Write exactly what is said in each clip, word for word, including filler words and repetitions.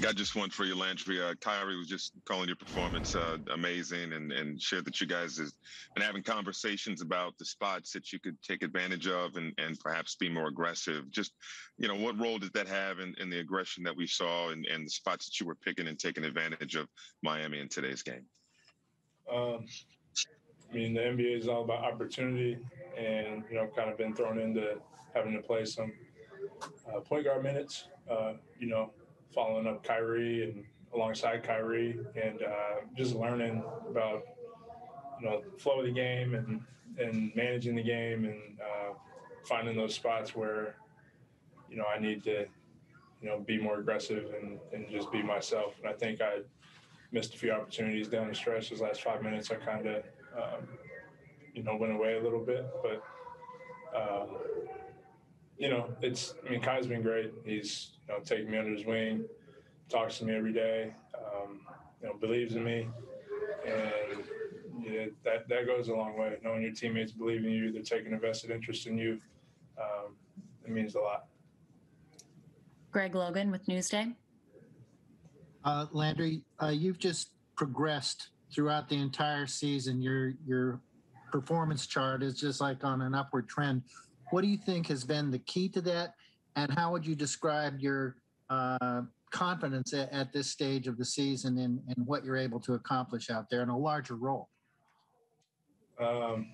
Got just one for you, Landry. Uh, Kyrie was just calling your performance uh, amazing and, and shared that you guys have been having conversations about the spots that you could take advantage of and, and perhaps be more aggressive. Just, you know, what role did that have in, in the aggression that we saw and, and the spots that you were picking and taking advantage of Miami in today's game? Um, I mean, the N B A is all about opportunity and, you know, I've kind of been thrown into having to play some uh, point guard minutes, uh, you know, following up Kyrie and alongside Kyrie and uh, just learning about, you know, the flow of the game and, and managing the game and uh, finding those spots where, you know, I need to, you know, be more aggressive and, and just be myself. And I think I missed a few opportunities down the stretch. Those last five minutes, I kind of, um, you know, went away a little bit, but, uh, you know, it's, I mean, Kai's been great. He's, you know, taking me under his wing, talks to me every day, um, you know, believes in me. And yeah, that, that goes a long way. Knowing your teammates believe in you, they're taking a vested interest in you, um, it means a lot. Greg Logan with Newsday. Uh, Landry, uh, you've just progressed throughout the entire season. Your, your performance chart is just like on an upward trend. What do you think has been the key to that? And how would you describe your uh, confidence at, at this stage of the season and, and what you're able to accomplish out there in a larger role? Um,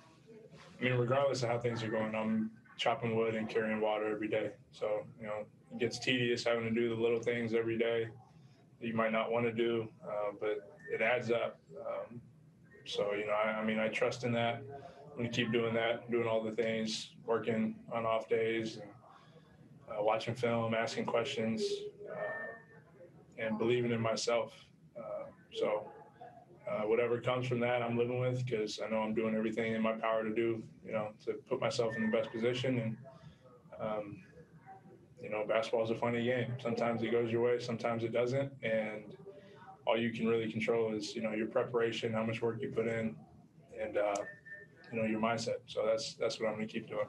I mean, regardless of how things are going, I'm chopping wood and carrying water every day. So, you know, it gets tedious having to do the little things every day that you might not want to do, uh, but it adds up. Um, so, you know, I, I mean, I trust in that. I'm going to keep doing that, doing all the things, working on off days, and, uh, watching film, asking questions, uh, and believing in myself. Uh, so uh, whatever comes from that, I'm living with, because I know I'm doing everything in my power to do, you know, to put myself in the best position. And, um, you know, basketball is a funny game. Sometimes it goes your way, sometimes it doesn't. And all you can really control is, you know, your preparation, how much work you put in, and, uh, you know, your mindset. So that's that's what I'm going to keep doing.